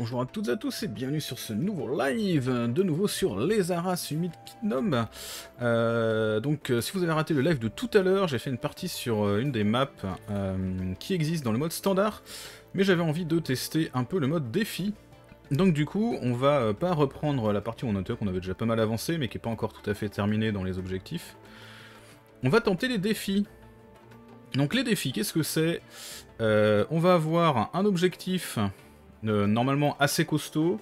Bonjour à toutes et à tous et bienvenue sur ce nouveau live, de nouveau sur les Aras Humid Kingdom. Donc si vous avez raté le live de tout à l'heure, j'ai fait une partie sur une des maps qui existe dans le mode standard, mais j'avais envie de tester un peu le mode défi. Donc du coup, on va pas reprendre la partie où on notait qu'on avait déjà pas mal avancé, mais qui n'est pas encore tout à fait terminée dans les objectifs. On va tenter les défis. Donc les défis, qu'est-ce que c'est? On va avoir un objectif normalement assez costaud,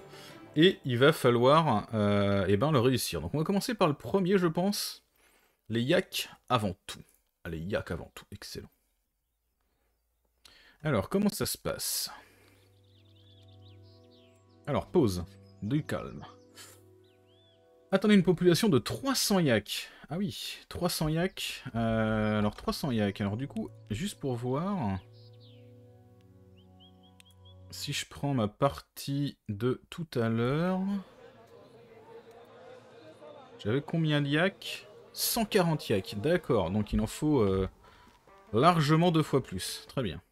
et il va falloir le réussir. Donc on va commencer par le premier, je pense. Les yaks avant tout. Allez, yaks avant tout, excellent. Alors, comment ça se passe? Alors, pause, du calme. Attendez une population de 300 yaks. Ah oui, 300 yaks. Alors 300 yaks. Alors du coup, juste pour voir, si je prends ma partie de tout à l'heure, j'avais combien de yaks? 140 yaks, d'accord. Donc il en faut largement 2 fois plus. Très bien.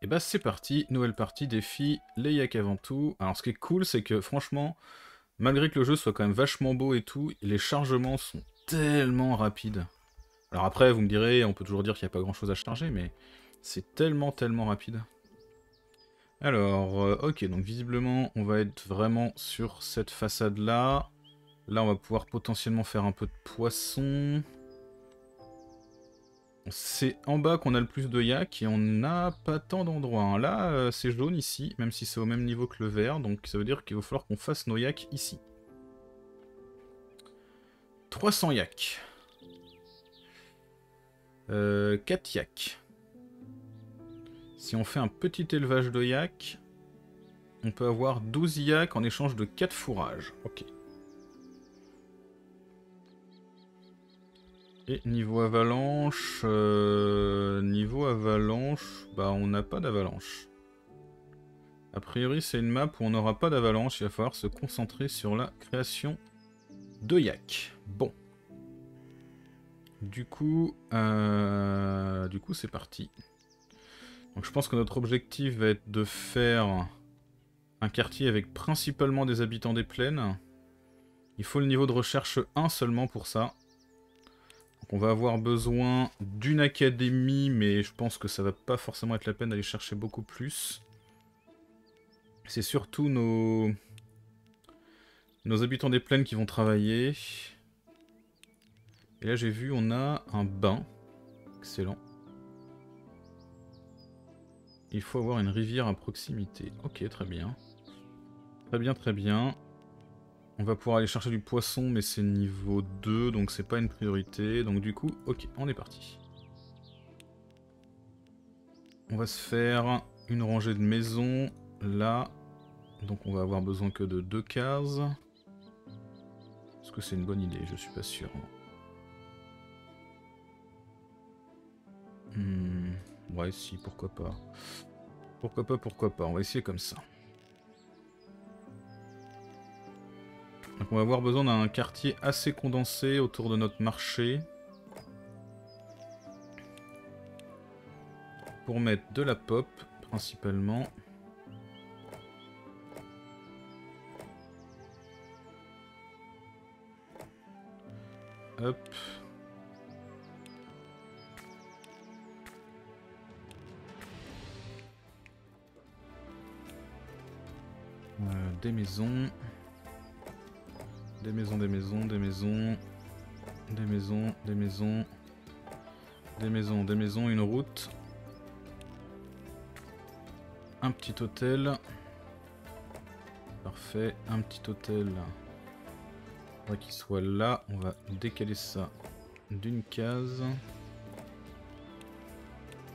Et bah c'est parti, nouvelle partie, défi, les yaks avant tout. Alors ce qui est cool, c'est que franchement, malgré que le jeu soit quand même vachement beau et tout, les chargements sont tellement rapides. Alors après, vous me direz, on peut toujours dire qu'il n'y a pas grand-chose à charger, mais c'est tellement rapide. Alors, ok, donc visiblement, on va être vraiment sur cette façade-là. Là, on va pouvoir potentiellement faire un peu de poisson. C'est en bas qu'on a le plus de yaks et on n'a pas tant d'endroits. Hein. Là, c'est jaune ici, même si c'est au même niveau que le vert, donc ça veut dire qu'il va falloir qu'on fasse nos yaks ici. 300 yaks. 4 yaks. Si on fait un petit élevage de yaks, on peut avoir 12 yaks en échange de 4 fourrages. Ok. Et niveau avalanche, bah on n'a pas d'avalanche. A priori c'est une map où on n'aura pas d'avalanche, il va falloir se concentrer sur la création de yaks. Bon. Du coup c'est parti. Donc je pense que notre objectif va être de faire un quartier avec principalement des habitants des plaines. Il faut le niveau de recherche 1 seulement pour ça. On va avoir besoin d'une académie, mais je pense que ça va pas forcément être la peine d'aller chercher beaucoup plus. C'est surtout nos habitants des plaines qui vont travailler. Et là j'ai vu, on a un bain. Excellent. Il faut avoir une rivière à proximité. Ok, très bien. Très bien, très bien. On va pouvoir aller chercher du poisson, mais c'est niveau 2, donc c'est pas une priorité. Donc du coup, ok, on est parti. On va se faire une rangée de maisons, là. Donc on va avoir besoin que de 2 cases. Est-ce que c'est une bonne idée? Je suis pas sûr. Ouais, si, pourquoi pas. Pourquoi pas, pourquoi pas. On va essayer comme ça. Donc on va avoir besoin d'un quartier assez condensé autour de notre marché. Pour mettre de la pop, principalement. Hop. Des maisons. Des maisons, des maisons, des maisons, des maisons, des maisons, des maisons, des maisons, une route, un petit hôtel, parfait, un petit hôtel, on va qu'il soit là, on va décaler ça d'1 case,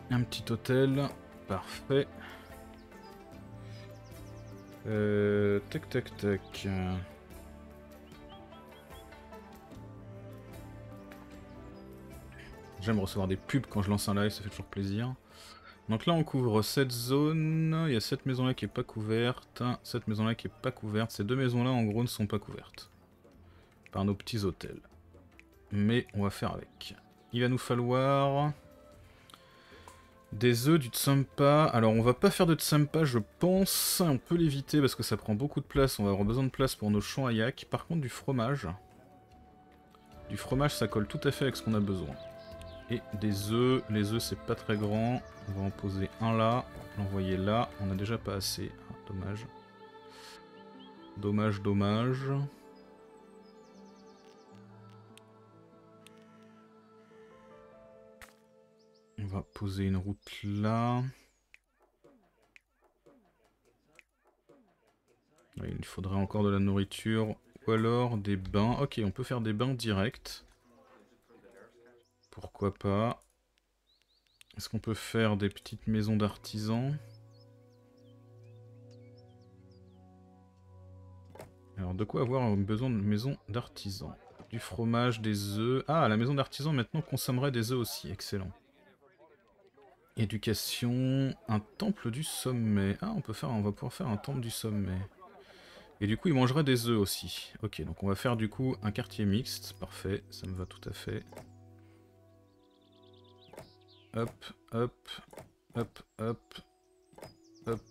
un petit hôtel, parfait, tac tac tac. J'aime recevoir des pubs quand je lance un live, ça fait toujours plaisir. Donc là on couvre cette zone, il y a cette maison là qui est pas couverte, cette maison là qui est pas couverte, ces 2 maisons là en gros ne sont pas couvertes par nos petits hôtels. Mais on va faire avec. Il va nous falloir Des œufs, du tsampa. Alors on va pas faire de tsampa je pense, on peut l'éviter parce que ça prend beaucoup de place, on va avoir besoin de place pour nos champs à yak. Par contre du fromage ça colle tout à fait avec ce qu'on a besoin. Et des œufs, les œufs c'est pas très grand, on va en poser un là, l'envoyer là, on a déjà pas assez, ah, dommage. Dommage, dommage. On va poser une route là. Ouais, il faudrait encore de la nourriture ou alors des bains. Ok, on peut faire des bains directs. Pourquoi pas. Est-ce qu'on peut faire des petites maisons d'artisans? Alors de quoi avoir besoin de maisons d'artisans? Du fromage, des œufs. Ah, la maison d'artisan maintenant consommerait des œufs aussi, excellent. Éducation, un temple du sommet. Ah, on peut faire, on va pouvoir faire un temple du sommet. Et du coup, il mangerait des œufs aussi. Ok, donc on va faire du coup un quartier mixte. Parfait, ça me va tout à fait. Hop, hop, hop, hop, hop.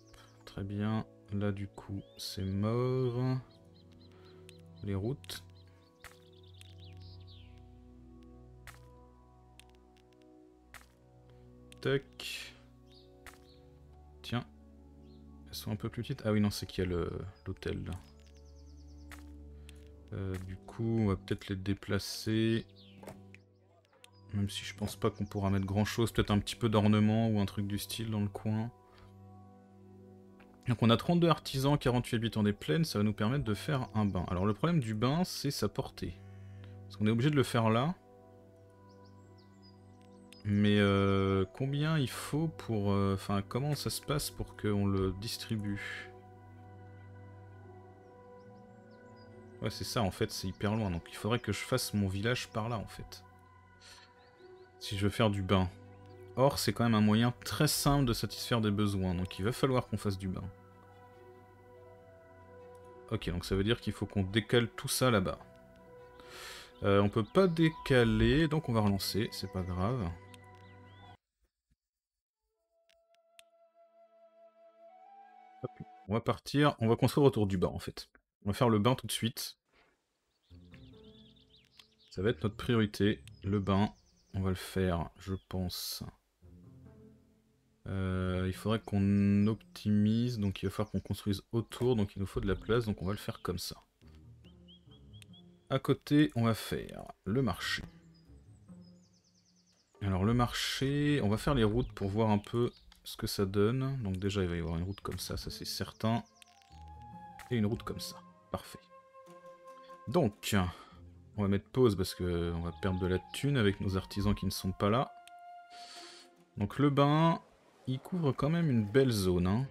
Très bien. Là, du coup, c'est mort. Les routes. Tac. Tiens. Elles sont un peu plus petites. Ah oui, non, c'est qu'il y a l'hôtel là. Du coup, on va peut-être les déplacer. Même si je pense pas qu'on pourra mettre grand chose. Peut-être un petit peu d'ornement ou un truc du style dans le coin. Donc on a 32 artisans, 48 habitants des plaines. Ça va nous permettre de faire un bain. Alors le problème du bain, c'est sa portée. Parce qu'on est obligé de le faire là. Mais combien il faut pour... Enfin, comment ça se passe pour qu'on le distribue? Ouais, c'est ça, en fait, c'est hyper loin. Donc il faudrait que je fasse mon village par là, en fait. Si je veux faire du bain. Or, c'est quand même un moyen très simple de satisfaire des besoins. Donc il va falloir qu'on fasse du bain. Ok, donc ça veut dire qu'il faut qu'on décale tout ça là-bas. On peut pas décaler, donc on va relancer, c'est pas grave. On va partir, on va construire autour du bain en fait. On va faire le bain tout de suite. Ça va être notre priorité, le bain. On va le faire, je pense. Il faudrait qu'on optimise, donc il va falloir qu'on construise autour, donc il nous faut de la place, donc on va le faire comme ça. À côté, on va faire le marché. Alors le marché, on va faire les routes pour voir un peu ce que ça donne. Donc déjà, il va y avoir une route comme ça c'est certain. Et une route comme ça. Parfait. Donc, on va mettre pause parce que on va perdre de la thune avec nos artisans qui ne sont pas là. Donc le bain, il couvre quand même une belle zone. Hein.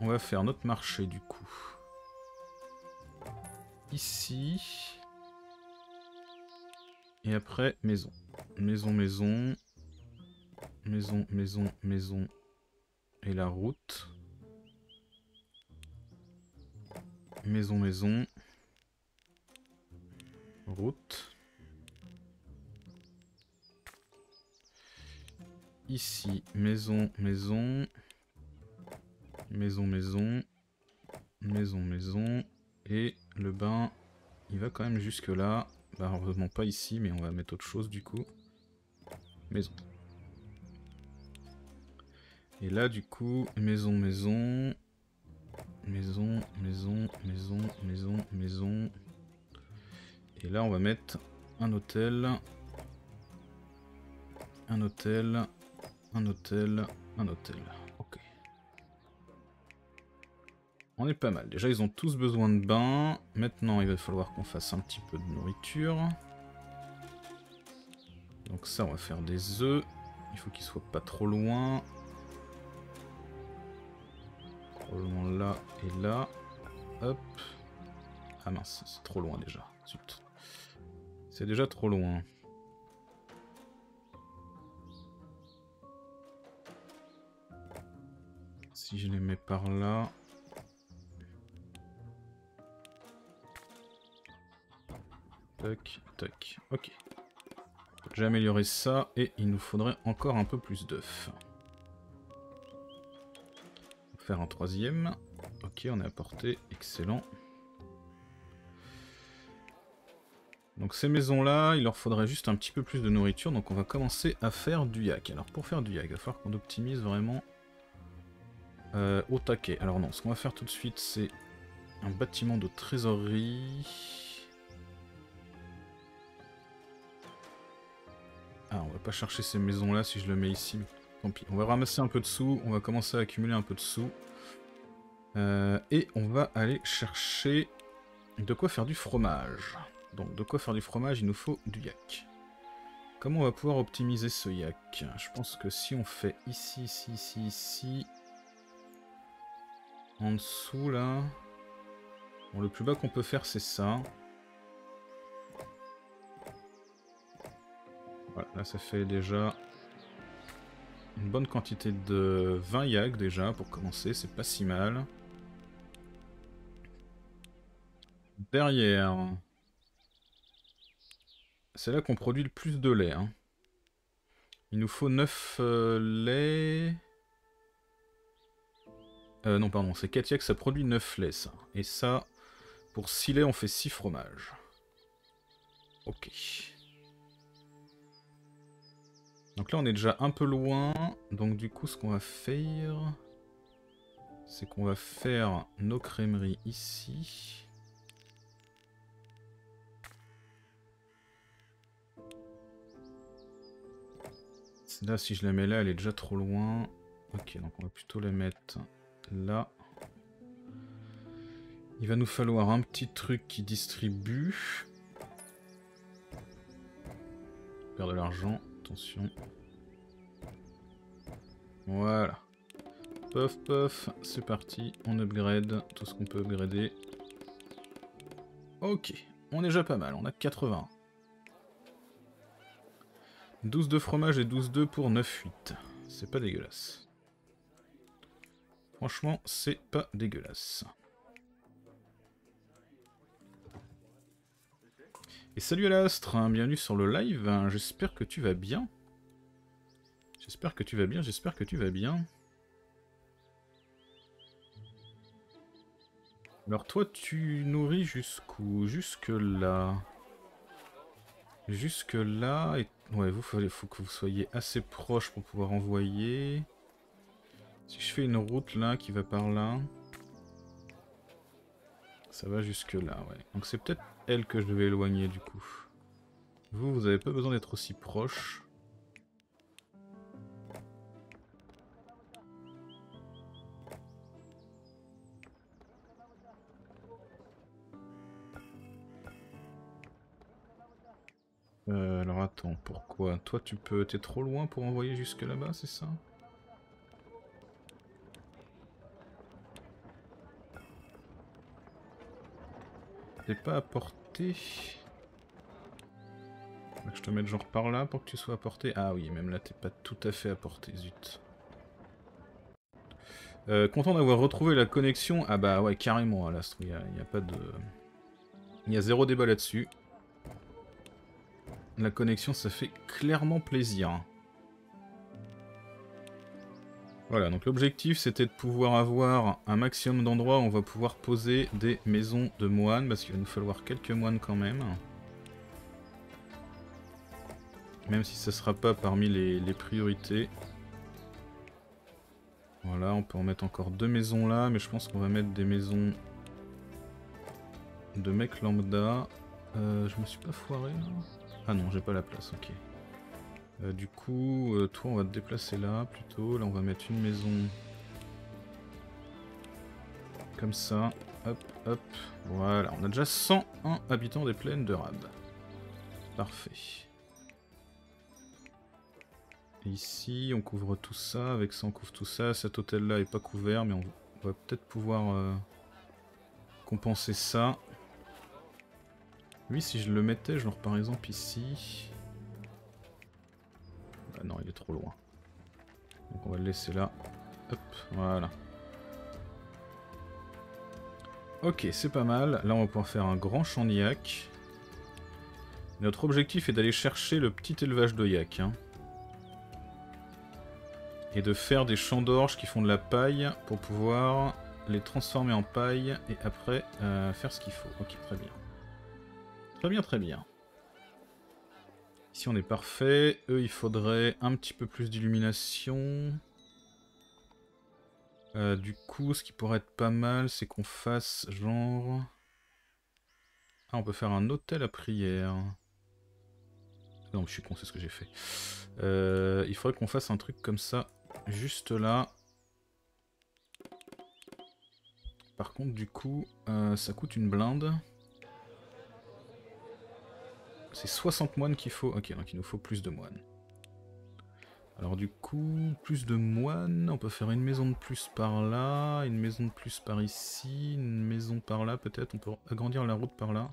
On va faire notre marché du coup. Ici. Et après, maison. Maison, maison. Maison, maison, maison. Et la route. Maison, maison. Route. Ici, maison, maison. Maison, maison. Maison, maison. Et le bain, il va quand même jusque là. Bah, heureusement pas ici, mais on va mettre autre chose du coup. Maison. Et là du coup, maison, maison. Maison, maison, maison, maison, maison. Et là on va mettre un hôtel. Un hôtel. Un hôtel. Un hôtel. Ok. On est pas mal. Déjà, ils ont tous besoin de bain. Maintenant, il va falloir qu'on fasse un petit peu de nourriture. Donc ça, on va faire des œufs. Il faut qu'ils soient pas trop loin. Probablement là et là. Hop. Ah mince, c'est trop loin déjà. Zut. C'est déjà trop loin. Si je les mets par là... Tac, tac, ok. J'ai amélioré ça et il nous faudrait encore un peu plus d'œufs. Faire un troisième. Ok, on est à portée. Excellent. Donc ces maisons-là, il leur faudrait juste un petit peu plus de nourriture. Donc on va commencer à faire du yak. Alors pour faire du yak, il va falloir qu'on optimise vraiment au taquet. Alors non, ce qu'on va faire tout de suite, c'est un bâtiment de trésorerie. Ah, on va pas chercher ces maisons-là si je le mets ici. Tant pis, on va ramasser un peu de sous, on va commencer à accumuler un peu de sous. Et on va aller chercher de quoi faire du fromage. Donc de quoi faire du fromage, il nous faut du yak. Comment on va pouvoir optimiser ce yak? Je pense que si on fait ici, ici, ici, ici... En dessous, là... Bon, le plus bas qu'on peut faire, c'est ça. Voilà, là ça fait déjà... une bonne quantité de 20 yak déjà pour commencer, c'est pas si mal. Derrière, c'est là qu'on produit le plus de lait. Hein. Il nous faut 9 laits. Non, pardon, c'est 4 yak, ça produit 9 laits ça. Et ça, pour 6 laits, on fait 6 fromages. Ok. Donc là on est déjà un peu loin, donc du coup ce qu'on va faire, c'est qu'on va faire nos crèmeries ici. Là si je la mets là, elle est déjà trop loin. Ok, donc on va plutôt la mettre là. Il va nous falloir un petit truc qui distribue. On perd de l'argent. Attention. Voilà. Puff, puff. C'est parti. On upgrade tout ce qu'on peut upgrader. Ok. On est déjà pas mal. On a 80. 12 de fromage et 12 d'œufs pour 9,8. C'est pas dégueulasse. Franchement, c'est pas dégueulasse. Et salut à l'astre, hein, bienvenue sur le live, hein, j'espère que tu vas bien. J'espère que tu vas bien, j'espère que tu vas bien. Alors toi tu nourris jusqu'où? Jusque là. Jusque là, et... ouais, vous faut que vous soyez assez proche pour pouvoir envoyer. Si je fais une route là qui va par là... Ça va jusque là, ouais. Donc c'est peut-être elle que je vais éloigner du coup. Vous, vous avez pas besoin d'être aussi proche. Alors attends, pourquoi? Toi tu peux... T'es trop loin pour envoyer jusque là-bas, c'est ça? T'es pas à portée. Je te mets genre par là pour que tu sois à portée. Ah oui, même là t'es pas tout à fait à portée, zut. Content d'avoir retrouvé la connexion. Ah bah ouais, carrément, à l'astre, il n'y a pas de... Il y a zéro débat là-dessus. La connexion, ça fait clairement plaisir. Voilà, donc l'objectif c'était de pouvoir avoir un maximum d'endroits où on va pouvoir poser des maisons de moines, parce qu'il va nous falloir quelques moines quand même. Même si ça ne sera pas parmi les priorités. Voilà, on peut en mettre encore 2 maisons là, mais je pense qu'on va mettre des maisons de mecs lambda. Je me suis pas foiré là? Ah non, j'ai pas la place, ok. Du coup, toi on va te déplacer là plutôt, là on va mettre une maison comme ça, hop hop, voilà, on a déjà 101 habitants des plaines de Rab. Parfait. Et ici on couvre tout ça, avec ça on couvre tout ça, cet hôtel là est pas couvert mais on va peut-être pouvoir compenser ça. Lui si je le mettais genre par exemple ici... Ah non, il est trop loin. Donc on va le laisser là. Hop, voilà. Ok, c'est pas mal. Là, on va pouvoir faire un grand champ de yak. Notre objectif est d'aller chercher le petit élevage de yak. Hein. Et de faire des champs d'orge qui font de la paille pour pouvoir les transformer en paille et après faire ce qu'il faut. Ok, très bien. Très bien, très bien. Ici on est parfait. Eux, il faudrait un petit peu plus d'illumination. Du coup, ce qui pourrait être pas mal, c'est qu'on fasse genre... Ah, on peut faire un hôtel à prière. Non, je suis con, c'est ce que j'ai fait. Il faudrait qu'on fasse un truc comme ça, juste là. Par contre, du coup, ça coûte une blinde. C'est 60 moines qu'il faut. Ok, donc il nous faut plus de moines. Alors du coup, plus de moines, on peut faire une maison de plus par là, une maison de plus par ici, une maison par là peut-être, on peut agrandir la route par là.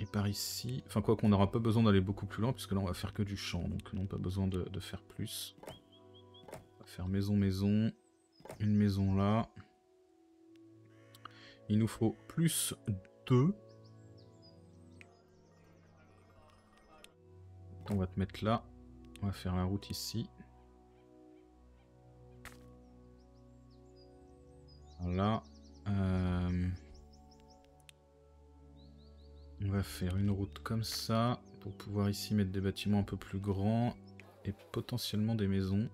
Et par ici, enfin quoi qu'on n'aura pas besoin d'aller beaucoup plus loin, puisque là on va faire que du champ, donc non, pas besoin de faire plus. On va faire maison, maison, une maison là. Il nous faut plus 2. On va te mettre là, on va faire la route ici. Voilà. On va faire une route comme ça, pour pouvoir ici mettre des bâtiments un peu plus grands, et potentiellement des maisons.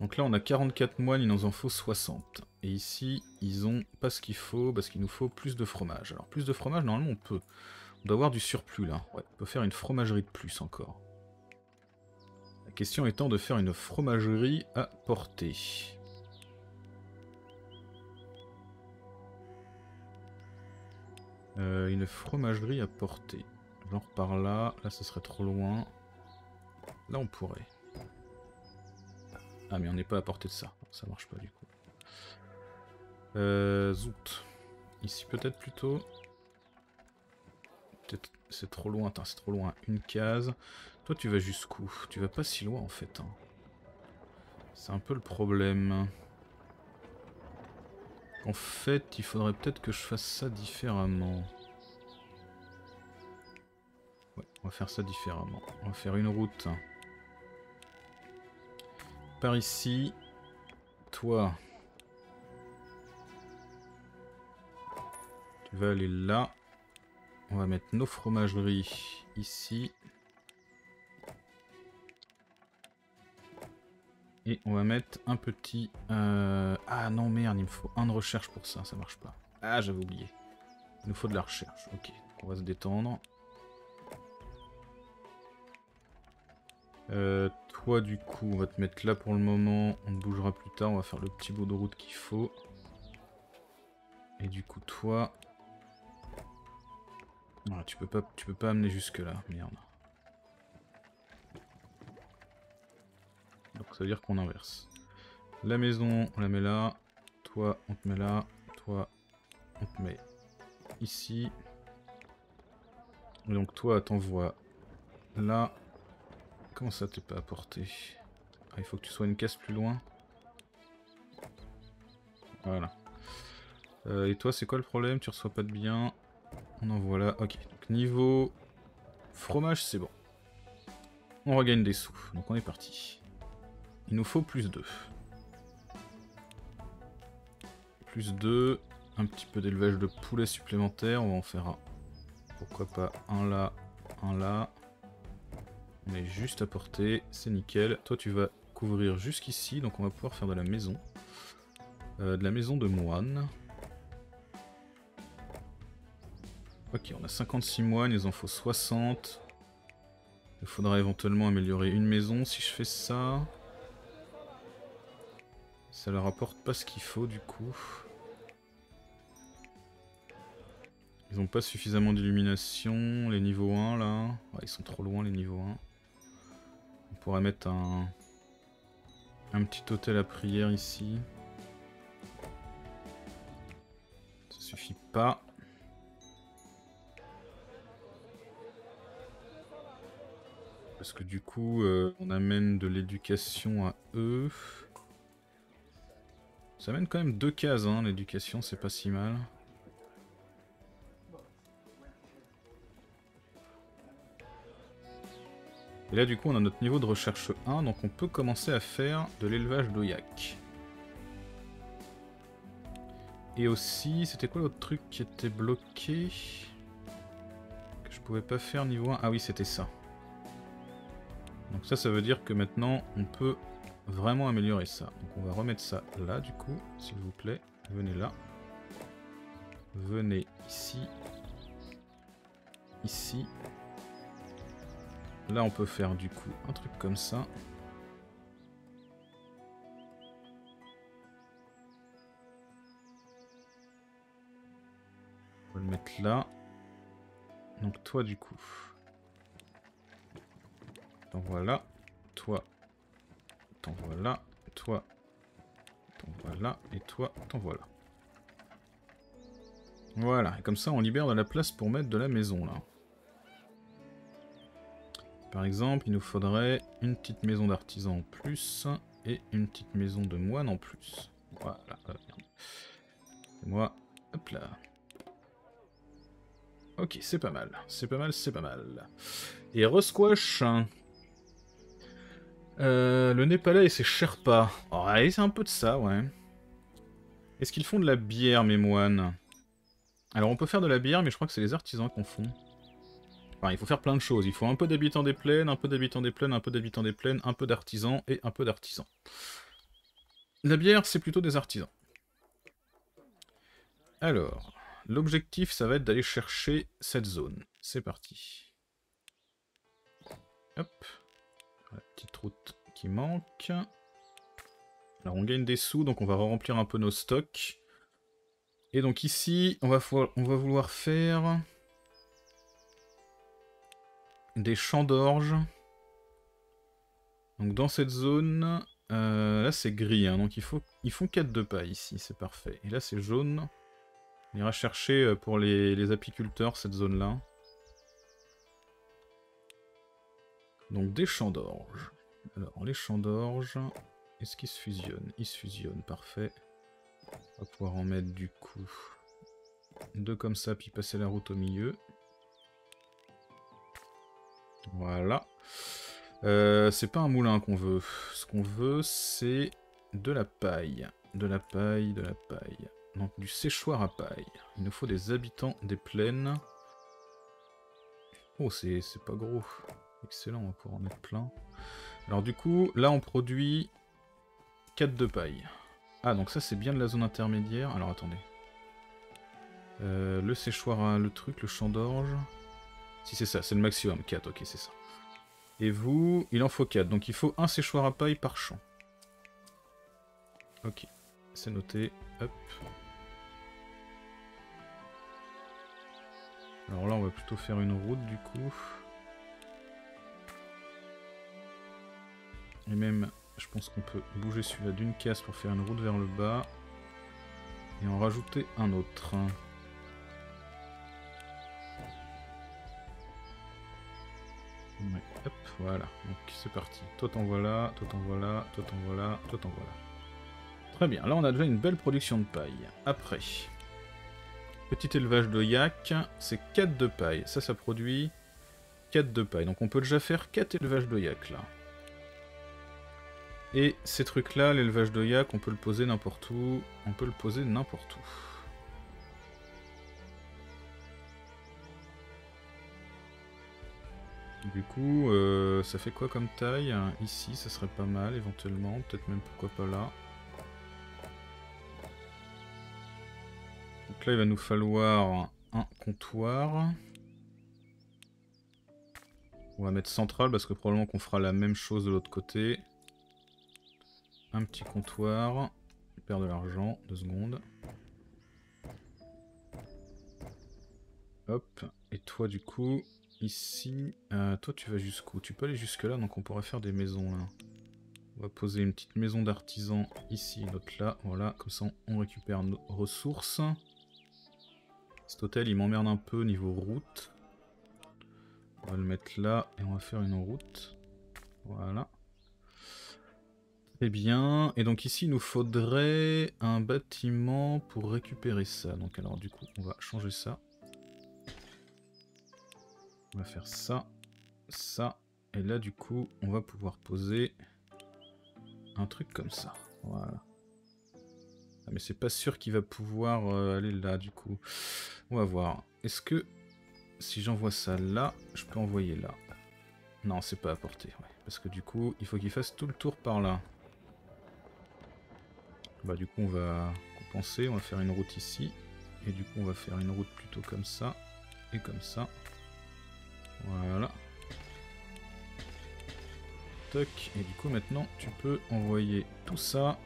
Donc là on a 44 moines, il nous en faut 60. Et ici, ils ont pas ce qu'il faut, parce qu'il nous faut plus de fromage. Alors plus de fromage, normalement on peut... On doit avoir du surplus là, ouais, on peut faire une fromagerie de plus encore. La question étant de faire une fromagerie à portée. Une fromagerie à portée. Genre par là, là ce serait trop loin. Là on pourrait. Ah mais on n'est pas à portée de ça, ça marche pas du coup. Zout. Ici peut-être plutôt. C'est trop loin, c'est trop loin. Une case. Toi, tu vas jusqu'où? Tu vas pas si loin, en fait. Hein. C'est un peu le problème. En fait, il faudrait peut-être que je fasse ça différemment. Ouais, on va faire ça différemment. On va faire une route. Par ici. Toi. Tu vas aller là. On va mettre nos fromageries ici. Et on va mettre un petit... Ah non merde, il me faut un de recherche pour ça, ça marche pas. Ah j'avais oublié. Il nous faut de la recherche, ok. On va se détendre. Toi du coup, on va te mettre là pour le moment. On bougera plus tard, on va faire le petit bout de route qu'il faut. Et du coup toi... Voilà, tu peux pas amener jusque là, merde. Donc ça veut dire qu'on inverse. La maison, on la met là. Toi, on te met là. Toi, on te met ici. Et donc toi, t'envoies là. Comment ça t'es pas à portée? Ah, il faut que tu sois une case plus loin. Voilà. Et toi, c'est quoi le problème? Tu reçois pas de biens. On envoie là, ok, donc niveau fromage c'est bon. On regagne des sous, donc on est parti. Il nous faut plus 2. Plus 2, un petit peu d'élevage de poulet supplémentaire, on va en faire un. Pourquoi pas un là, un là. On est juste à portée, c'est nickel. Toi tu vas couvrir jusqu'ici, donc on va pouvoir faire de la maison de moine. Ok, on a 56 moines, il en faut 60. Il faudra éventuellement améliorer une maison si je fais ça. Ça leur apporte pas ce qu'il faut du coup. Ils n'ont pas suffisamment d'illumination. Les niveaux 1 là. Ouais, ils sont trop loin les niveaux 1. On pourrait mettre un petit hôtel à prière ici. Ça suffit pas. Parce que du coup, on amène de l'éducation à eux. Ça amène quand même 2 cases, hein, l'éducation, c'est pas si mal. Et là, du coup, on a notre niveau de recherche 1, donc on peut commencer à faire de l'élevage d'oyak. Et aussi, c'était quoi l'autre truc qui était bloqué? Que je pouvais pas faire niveau 1. Ah oui, c'était ça. Donc ça, ça veut dire que maintenant, on peut vraiment améliorer ça. Donc on va remettre ça là, du coup, s'il vous plaît. Venez là. Venez ici. Ici. Là, on peut faire, du coup, un truc comme ça. On va le mettre là. Donc toi, du coup... t'en voilà, toi, t'en voilà, toi, t'en voilà, et toi, t'en voilà. Voilà, et comme ça on libère de la place pour mettre de la maison là. Par exemple, il nous faudrait une petite maison d'artisan en plus, et une petite maison de moine en plus. Voilà, et moi, hop là. Ok, c'est pas mal, c'est pas mal, c'est pas mal. Et resquash. Le Népalais et ses Sherpas. Ouais, c'est un peu de ça, ouais. Est-ce qu'ils font de la bière, mes moines? Alors, on peut faire de la bière, mais je crois que c'est les artisans qu'on font. Enfin, il faut faire plein de choses. Il faut un peu d'habitants des plaines, un peu d'habitants des plaines, un peu d'habitants des plaines, un peu d'artisans et un peu d'artisans. La bière, c'est plutôt des artisans. Alors, l'objectif, ça va être d'aller chercher cette zone. C'est parti. Hop. La petite route qui manque. Alors on gagne des sous, donc on va remplir un peu nos stocks. Et donc ici, on va vouloir faire des champs d'orge. Donc dans cette zone, là c'est gris, hein, donc ils font 4 de paille ici, c'est parfait. Et là c'est jaune. On ira chercher pour les apiculteurs cette zone-là. Donc des champs d'orge. Alors les champs d'orge, est-ce qu'ils se fusionnent? Ils se fusionnent, parfait. On va pouvoir en mettre du coup deux comme ça, puis passer la route au milieu. Voilà. C'est pas un moulin qu'on veut. Ce qu'on veut, c'est de la paille. De la paille, de la paille. Donc du séchoir à paille. Il nous faut des habitants des plaines. Oh, c'est pas gros. Excellent, on va pouvoir en mettre plein. Alors du coup, là on produit 4 de paille. Ah, donc ça c'est bien de la zone intermédiaire. Alors attendez. Le séchoir, le truc, le champ d'orge. Si c'est ça, c'est le maximum. 4, ok, c'est ça. Et vous, il en faut 4. Donc il faut un séchoir à paille par champ. Ok, c'est noté. Hop. Alors là on va plutôt faire une route du coup. Et même, je pense qu'on peut bouger celui-là d'une case pour faire une route vers le bas. Et en rajouter un autre. Ouais, hop, voilà. Donc c'est parti. Toi t'en voilà, toi t'en voilà, toi t'en voilà, toi t'en voilà. Très bien, là on a déjà une belle production de paille. Après, petit élevage de yak, c'est 4 de paille. Ça, ça produit 4 de paille. Donc on peut déjà faire 4 élevages de yak là. Et ces trucs-là, l'élevage de yak, on peut le poser n'importe où. On peut le poser n'importe où. Du coup, ça fait quoi comme taille? Ici, ça serait pas mal, éventuellement. Peut-être même, pourquoi pas là. Donc là, il va nous falloir un comptoir. On va mettre central, parce que probablement qu'on fera la même chose de l'autre côté. Un petit comptoir, je perds de l'argent, 2 secondes. Hop, et toi du coup, ici, toi tu vas jusqu'où? Tu peux aller jusque là, donc on pourrait faire des maisons là. On va poser une petite maison d'artisan ici, une autre là, voilà, comme ça on récupère nos ressources. Cet hôtel il m'emmerde un peu niveau route. On va le mettre là et on va faire une route, voilà. Eh bien, et donc ici il nous faudrait un bâtiment pour récupérer ça. Donc alors du coup on va changer ça. On va faire ça, ça, Et là, du coup, on va pouvoir poser un truc comme ça. Voilà. Ah, mais c'est pas sûr qu'il va pouvoir aller là, du coup. On va voir. Est-ce que si j'envoie ça là, je peux envoyer là? Non, c'est pas à portée. Ouais. Parce que du coup, il faut qu'il fasse tout le tour par là. Bah du coup, on va compenser. On va faire une route ici. Et du coup, on va faire une route plutôt comme ça. Et comme ça. Voilà. Et du coup maintenant tu peux envoyer tout ça.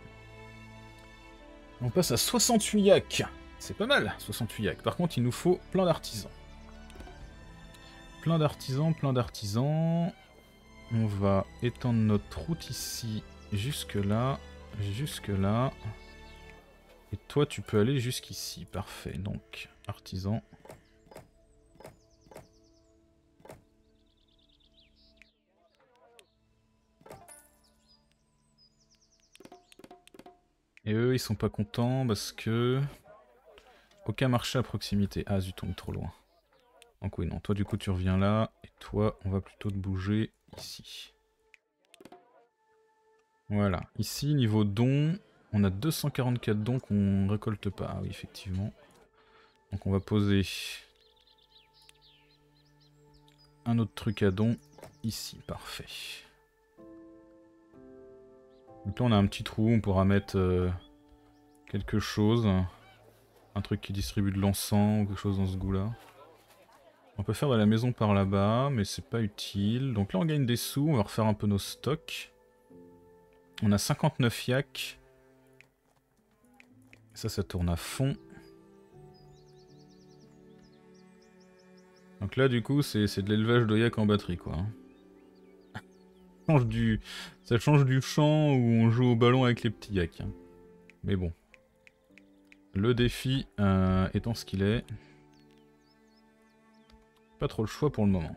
On passe à 68 yaks. C'est pas mal, 68 yaks. Par contre il nous faut plein d'artisans. Plein d'artisans. On va étendre notre route ici jusque là. Et toi tu peux aller jusqu'ici. Parfait. Donc artisans. Et eux, ils sont pas contents parce que... aucun marché à proximité. Ah zut, on est trop loin. Donc oui, non. Toi, du coup, tu reviens là. Et toi, on va plutôt te bouger ici. Voilà. Ici, niveau dons, on a 244 dons qu'on récolte pas. Ah oui, effectivement. Donc on va poser un autre truc à dons ici. Parfait. Donc là on a un petit trou, on pourra mettre quelque chose, un truc qui distribue de l'encens ou quelque chose dans ce goût là. On peut faire de la maison par là-bas, mais c'est pas utile. Donc là on gagne des sous, on va refaire un peu nos stocks. On a 59 yaks. Ça tourne à fond. Donc là du coup c'est de l'élevage de yaks en batterie quoi. Ça change du champ où on joue au ballon avec les petits yaks. Mais bon. Le défi étant ce qu'il est. Pas trop le choix pour le moment.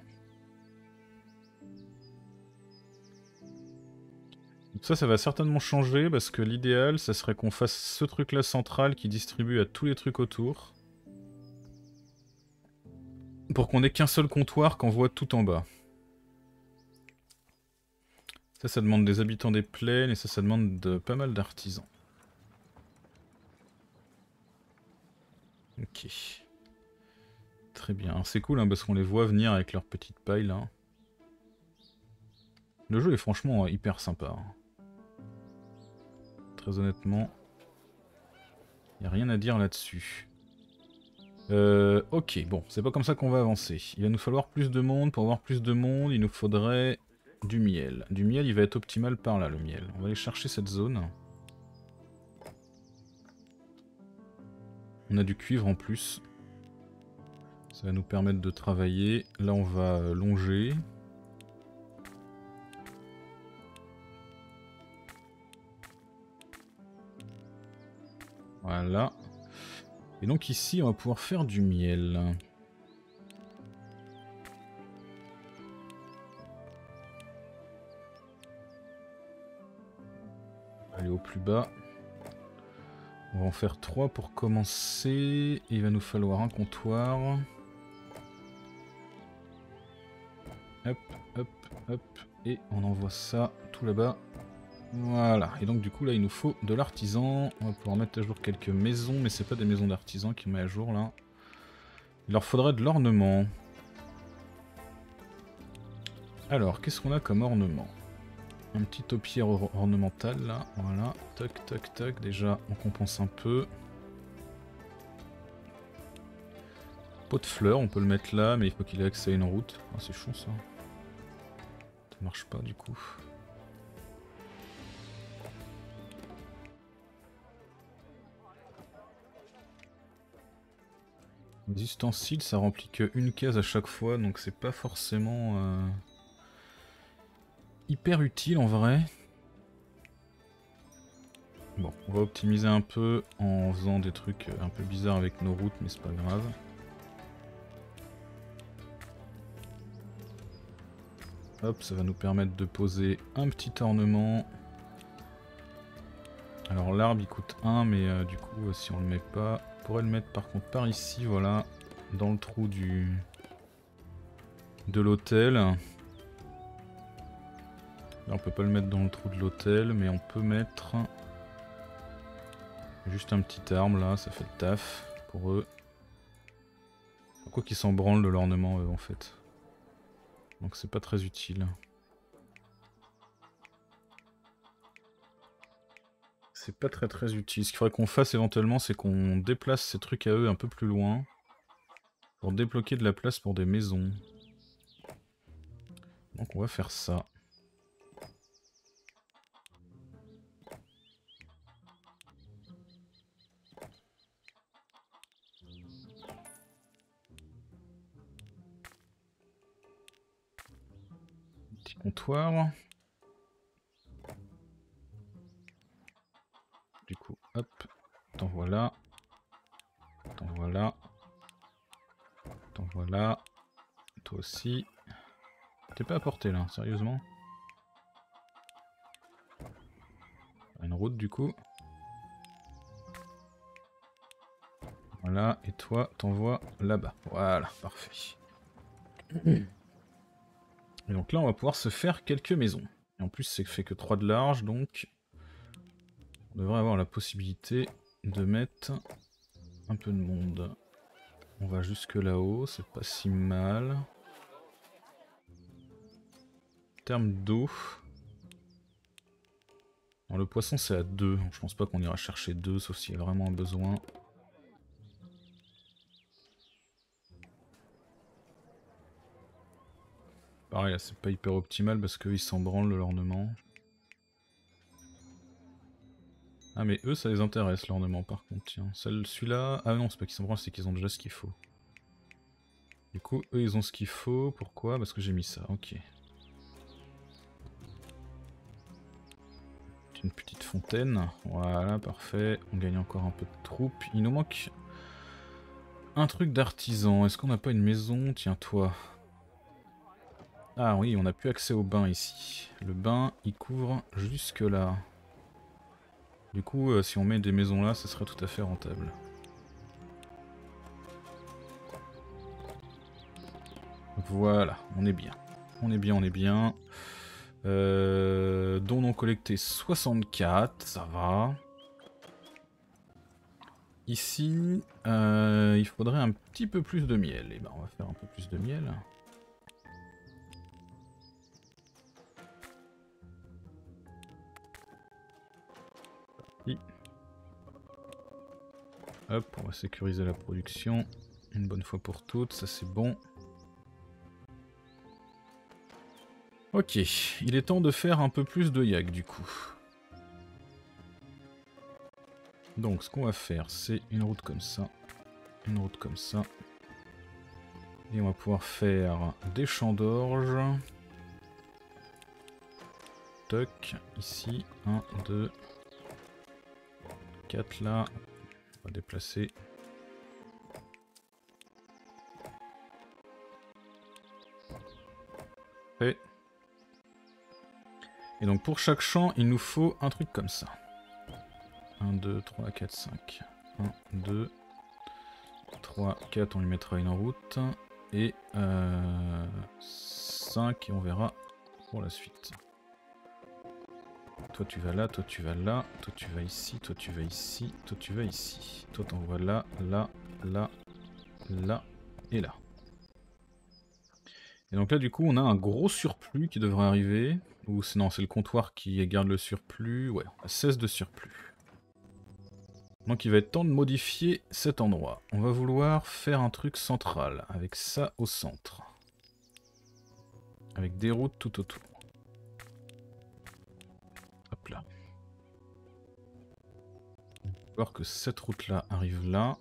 Donc ça va certainement changer parce que l'idéal, ça serait qu'on fasse ce truc là central qui distribue à tous les trucs autour. Pour qu'on ait qu'un seul comptoir qu'on voit tout en bas. Ça demande des habitants des plaines et ça demande pas mal d'artisans. Ok. Très bien. C'est cool hein, parce qu'on les voit venir avec leurs petites pailles là. Le jeu est franchement hyper sympa. Hein. Très honnêtement. Il n'y a rien à dire là-dessus. Ok, bon, c'est pas comme ça qu'on va avancer. Il va nous falloir plus de monde. Pour avoir plus de monde, il nous faudrait... du miel. Du miel, il va être optimal par là, le miel. On va aller chercher cette zone. On a du cuivre en plus. Ça va nous permettre de travailler. Là, on va longer. Voilà. Et donc ici, on va pouvoir faire du miel. Aller au plus bas. On va en faire 3 pour commencer. Et il va nous falloir un comptoir. Hop, hop, hop. Et on envoie ça tout là-bas. Voilà. Et donc du coup là il nous faut de l'artisan. On va pouvoir mettre à jour quelques maisons. Mais c'est pas des maisons d'artisans qui met à jour là. Il leur faudrait de l'ornement. Alors qu'est-ce qu'on a comme ornement ? Un petit taupier ornemental là, voilà, toc toc toc, déjà on compense un peu. Pot de fleurs, on peut le mettre là, mais il faut qu'il ait accès à une route. Ah, c'est chaud ça. Ça marche pas du coup. Les ustensiles, ça remplit qu'une case à chaque fois, donc c'est pas forcément... hyper utile en vrai. Bon, on va optimiser un peu en faisant des trucs un peu bizarres avec nos routes, mais c'est pas grave. Hop, ça va nous permettre de poser un petit ornement. Alors l'arbre il coûte 1, mais du coup si on le met pas, on pourrait le mettre par contre par ici, voilà, dans le trou de l'hôtel. Là on peut pas le mettre dans le trou de l'hôtel, mais on peut mettre juste un petit arbre là, ça fait le taf pour eux. Pourquoi qu'ils s'en branlent de l'ornement eux en fait. Donc c'est pas très utile. C'est pas très utile. Ce qu'il faudrait qu'on fasse éventuellement, c'est qu'on déplace ces trucs à eux un peu plus loin. Pour débloquer de la place pour des maisons. Donc on va faire ça. Petit comptoir. Du coup, hop, t'en voilà. T'en voilà. T'en voilà. Toi aussi. T'es pas à portée là, sérieusement. Une route du coup. Voilà, et toi, t'envoies là-bas. Voilà, parfait. Et donc là, on va pouvoir se faire quelques maisons. Et en plus, c'est fait que 3 de large, donc on devrait avoir la possibilité de mettre un peu de monde. On va jusque là-haut, c'est pas si mal. En termes d'eau, le poisson c'est à 2, je pense pas qu'on ira chercher 2 sauf s'il y a vraiment un besoin. Pareil là c'est pas hyper optimal parce qu'ils s'en branlent de l'ornement. Ah mais eux ça les intéresse l'ornement par contre, tiens. Celui-là, ah non c'est pas qu'ils s'en branlent, c'est qu'ils ont déjà ce qu'il faut. Du coup eux ils ont ce qu'il faut, pourquoi? Parce que j'ai mis ça, ok. Une petite fontaine, voilà parfait, on gagne encore un peu de troupes. Il nous manque un truc d'artisan, est-ce qu'on n'a pas une maison? Tiens toi. Ah oui, on n'a plus accès au bain ici. Le bain il couvre jusque là. Du coup si on met des maisons là, ça serait tout à fait rentable. Voilà, on est bien. On est bien. Dont on collecté 64, ça va. Ici, il faudrait un petit peu plus de miel. Et ben, on va faire un peu plus de miel. Oui. Hop, on va sécuriser la production une bonne fois pour toutes. Ça, c'est bon. Ok, il est temps de faire un peu plus de yak du coup. Donc ce qu'on va faire, c'est une route comme ça, une route comme ça. Et on va pouvoir faire des champs d'orge. Toc, ici, 1, 2, 4 là. On va déplacer. Parfait. Et donc pour chaque champ, il nous faut un truc comme ça. 1, 2, 3, 4, 5. 1, 2, 3, 4, on lui mettra une en route. Et 5, et on verra pour la suite. Toi tu vas là, toi tu vas là, toi tu vas ici, toi tu vas ici, toi tu vas ici. Toi t'envoies là, là, là, là et là. Et donc là du coup on a un gros surplus qui devrait arriver. Ou non, c'est le comptoir qui garde le surplus. Ouais, on a 16 de surplus. Donc il va être temps de modifier cet endroit. On va vouloir faire un truc central, avec ça au centre. Avec des routes tout autour. Hop là. On va voir que cette route-là arrive là.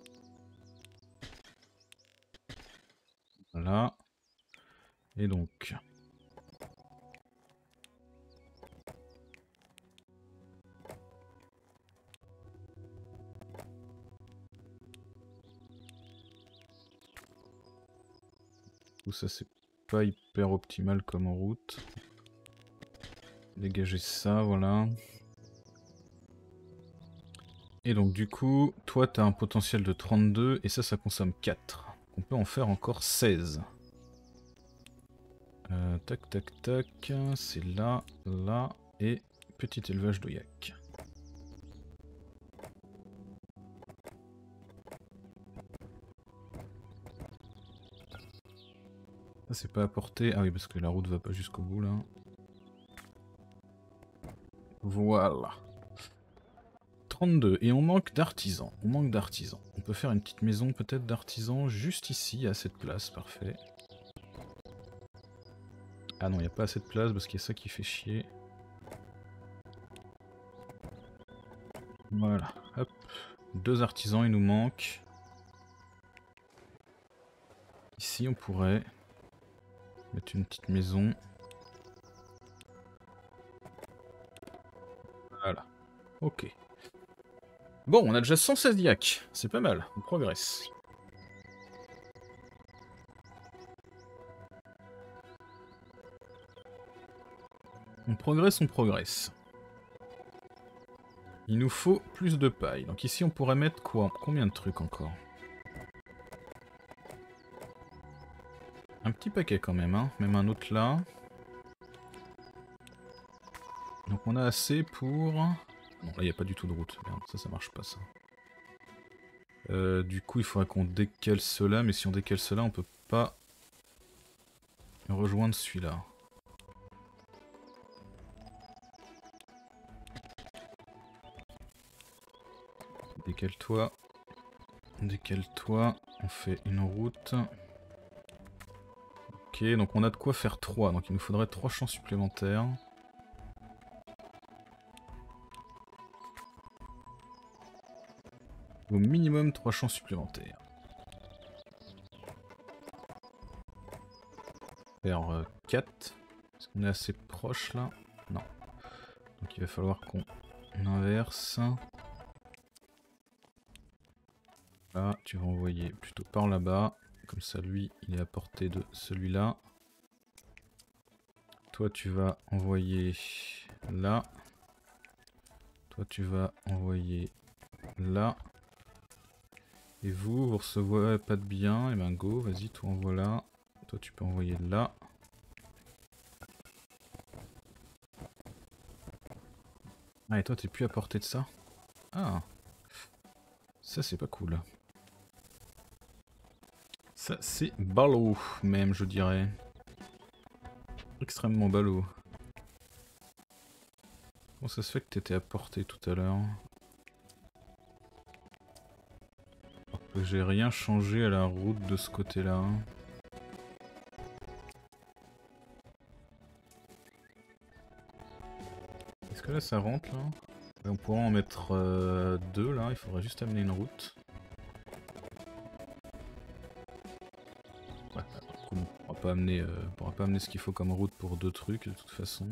Voilà. Et donc... ça c'est pas hyper optimal comme en route. Dégager ça, voilà. Et donc du coup, toi t'as un potentiel de 32 et ça consomme 4. On peut en faire encore 16. Tac, tac, tac. C'est là, là et petit élevage d'oyak. Ça c'est pas à portée. Ah oui, parce que la route va pas jusqu'au bout là. Voilà. 32. Et on manque d'artisans. On manque d'artisans. On peut faire une petite maison peut-être d'artisans juste ici, à cette place. Parfait. Ah non, il n'y a pas assez de place parce qu'il y a ça qui fait chier. Voilà. Hop. 2 artisans, il nous manque. Ici, on pourrait mettre une petite maison. Voilà. Ok. Bon, on a déjà 116 diacs. C'est pas mal. On progresse. On progresse, on progresse. Il nous faut plus de paille. Donc ici, on pourrait mettre quoi? Combien de trucs encore? Un petit paquet quand même, hein. Même un autre là. Donc on a assez pour... Non, là, il n'y a pas du tout de route. Merde, ça marche pas, ça. Du coup, il faudrait qu'on décale cela. Mais si on décale cela, on peut pas rejoindre celui-là. Décale-toi. Décale-toi. On fait une route. Ok, donc on a de quoi faire 3. Donc il nous faudrait 3 champs supplémentaires. Au minimum 3 champs supplémentaires. Faire 4. Est-ce qu'on est assez proche là? Non. Donc il va falloir qu'on inverse. Là, tu vas envoyer plutôt par là-bas. Comme ça, lui, il est à portée de celui-là. Toi, tu vas envoyer là. Toi, tu vas envoyer là. Et vous, vous recevez pas de bien, et ben go, vas-y, toi envoie là. Toi tu peux envoyer là. Ah et toi t'es plus à portée de ça. Ah. Ça c'est pas cool. Ça c'est ballot même je dirais. Extrêmement ballot. Bon ça se fait que t'étais à portée tout à l'heure. J'ai rien changé à la route de ce côté-là. Est-ce que là ça rentre là? Et on pourra en mettre 2 là, il faudrait juste amener une route. Ouais, on pourra pas amener ce qu'il faut comme route pour 2 trucs de toute façon.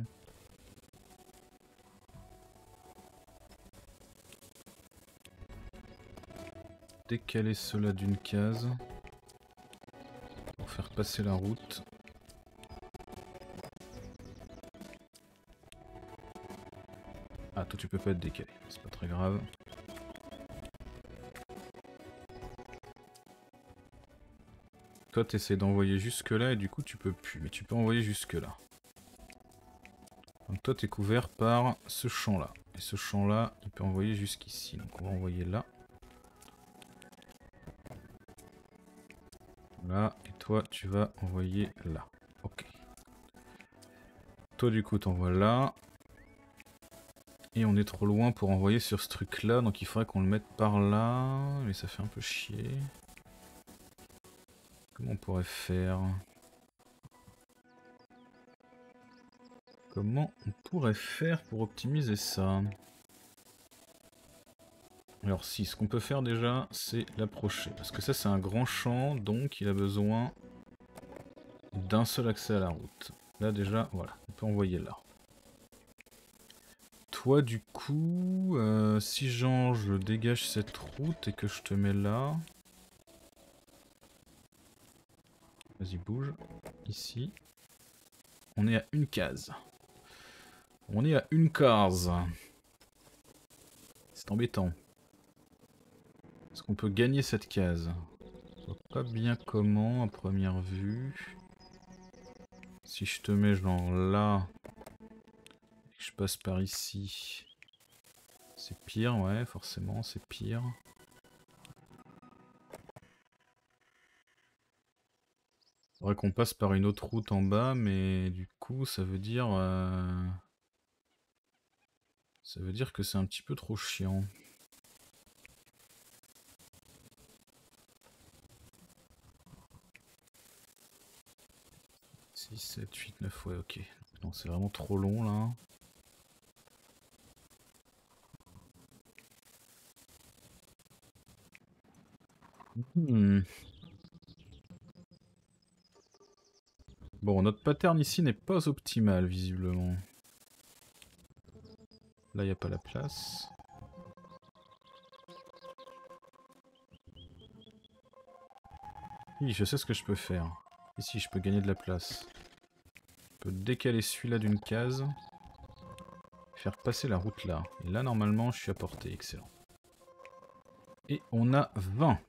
Décaler cela d'une case pour faire passer la route. Ah toi tu peux pas être décalé, c'est pas très grave. Toi t'essaies d'envoyer jusque là et du coup tu peux plus, mais tu peux envoyer jusque là. Donc toi t'es couvert par ce champ là. Et ce champ là il peut envoyer jusqu'ici, donc on va envoyer là. Là, et toi tu vas envoyer là. Ok. Toi du coup t'envoies là. Et on est trop loin pour envoyer sur ce truc là, donc il faudrait qu'on le mette par là. Mais ça fait un peu chier. Comment on pourrait faire? Comment on pourrait faire pour optimiser ça? Alors si, ce qu'on peut faire déjà, c'est l'approcher. Parce que ça, c'est un grand champ, donc il a besoin d'un seul accès à la route. Là déjà, voilà, on peut envoyer là. Toi, du coup, si genre je dégage cette route et que je te mets là... Vas-y, bouge. Ici. On est à une case. On est à une case. C'est embêtant. Est-ce qu'on peut gagner cette case? Je vois pas bien comment à première vue. Si je te mets genre là, et que je passe par ici, c'est pire, ouais, forcément, c'est pire. Faudrait qu'on passe par une autre route en bas, mais du coup, ça veut dire... ça veut dire que c'est un petit peu trop chiant. « 6, 7, 8, 9, ouais, ok. » Non, c'est vraiment trop long, là. Bon, notre pattern ici n'est pas optimal, visiblement. Là, il n'y a pas la place. Oui, je sais ce que je peux faire. Ici, je peux gagner de la place. Je peux décaler celui-là d'une case, faire passer la route là. Et là, normalement, je suis à portée. Excellent. Et on a 20.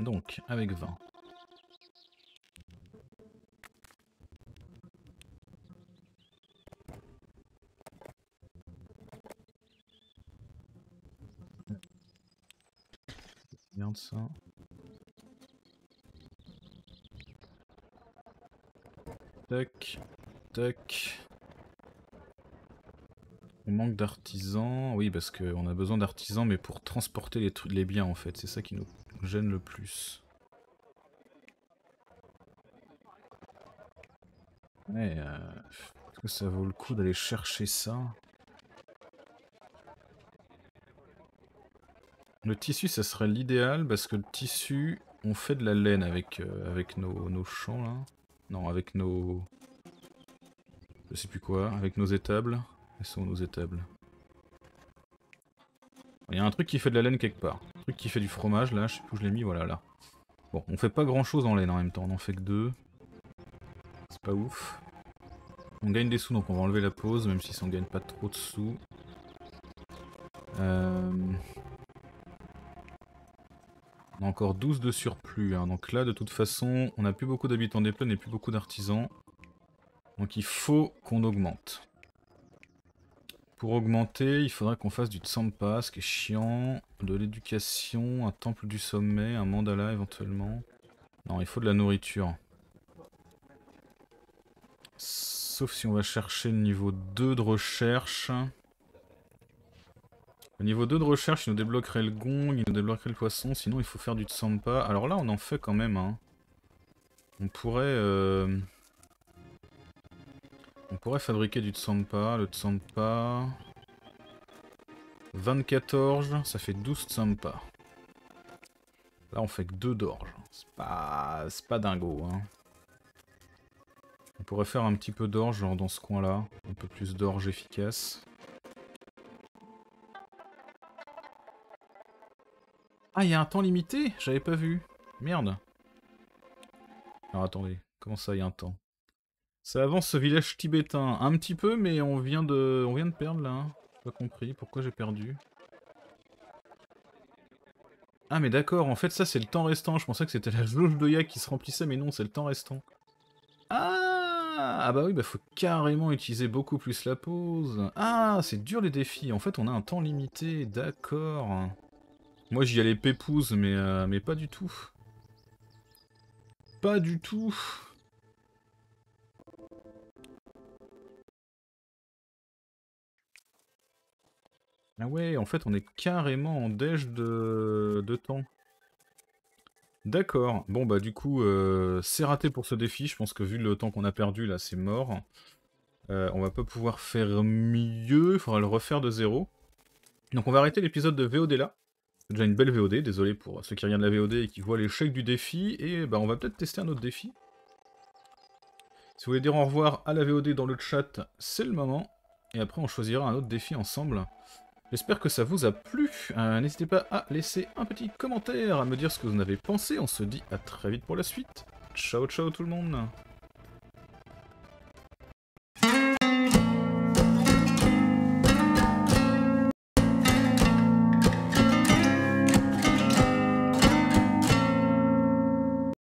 Donc, avec 20. Regarde ça. Tac, tac. On manque d'artisans. Oui, parce qu'on a besoin d'artisans, mais pour transporter les biens, en fait. C'est ça qui nous gêne le plus. Ouais, est-ce que ça vaut le coup d'aller chercher ça? Le tissu, ça serait l'idéal, parce que le tissu, on fait de la laine avec nos champs, là. Non, avec nos... Je sais plus quoi, avec nos étables. Elles sont nos étables. Il y a un truc qui fait de la laine quelque part. Un truc qui fait du fromage, là, je sais plus où je l'ai mis, voilà, là. Bon, on fait pas grand chose en laine en même temps, on en fait que 2. C'est pas ouf. On gagne des sous, donc on va enlever la pause, même si ça on gagne pas trop de sous. On a encore 12 de surplus, hein. Donc là de toute façon on n'a plus beaucoup d'habitants des plaines et plus beaucoup d'artisans. Donc il faut qu'on augmente. Pour augmenter il faudrait qu'on fasse du tsampa, ce qui est chiant, de l'éducation, un temple du sommet, un mandala éventuellement. Non, il faut de la nourriture. Sauf si on va chercher le niveau 2 de recherche. Au niveau 2 de recherche, il nous débloquerait le gong, il nous débloquerait le poisson, sinon il faut faire du tsampa. Alors là, on en fait quand même, hein. On pourrait fabriquer du tsampa. Le tsampa... 24 orges, ça fait 12 tsampa. Là, on fait que 2 d'orge. C'est pas dingo, hein. On pourrait faire un petit peu d'orge, genre dans ce coin-là. Un peu plus d'orge efficace. Ah, il y a un temps limité? J'avais pas vu. Merde. Alors attendez, comment ça il y a un temps? Ça avance ce village tibétain. Un petit peu, mais on vient de perdre là. Hein. J'ai pas compris pourquoi j'ai perdu. Ah mais d'accord, en fait ça c'est le temps restant. Je pensais que c'était la jauge de yak qui se remplissait, mais non, c'est le temps restant. Ah bah oui, bah faut carrément utiliser beaucoup plus la pause. Ah, c'est dur les défis. En fait on a un temps limité, d'accord. Moi j'y allais pépouze, mais pas du tout. Pas du tout. Ah ouais, en fait on est carrément en déj de temps. D'accord. Bon bah du coup, c'est raté pour ce défi. Je pense que vu le temps qu'on a perdu là, c'est mort. On va pas pouvoir faire mieux. Il faudra le refaire de zéro. Donc on va arrêter l'épisode de VOD là. C'est déjà une belle VOD, désolé pour ceux qui regardent la VOD et qui voient l'échec du défi, et bah on va peut-être tester un autre défi. Si vous voulez dire au revoir à la VOD dans le chat, c'est le moment, et après on choisira un autre défi ensemble. J'espère que ça vous a plu, n'hésitez pas à laisser un petit commentaire, à me dire ce que vous en avez pensé, on se dit à très vite pour la suite. Ciao ciao tout le monde!